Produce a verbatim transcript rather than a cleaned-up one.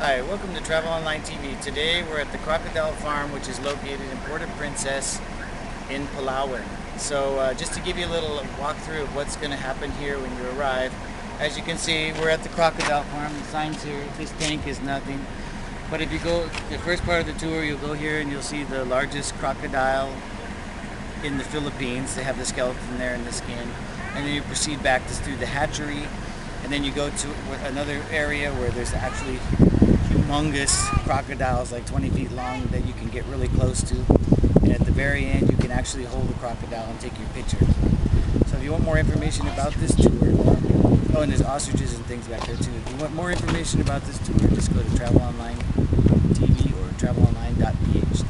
Hi, welcome to Travel Online T V. Today we're at the Crocodile Farm, which is located in Puerto Princesa in Palawan. So uh, just to give you a little walkthrough of what's going to happen here when you arrive. As you can see, we're at the Crocodile Farm. The signs here, this tank is nothing. But if you go, the first part of the tour, you'll go here and you'll see the largest crocodile in the Philippines. They have the skeleton there and the skin. And then you proceed back to, through the hatchery. And then you go to another area where there's actually humongous crocodiles, like twenty feet long, that you can get really close to. And at the very end, you can actually hold the crocodile and take your picture. So if you want more information about this tour, oh, and there's ostriches and things back there too. If you want more information about this tour, just go to Travel Online T V or travel online dot p h.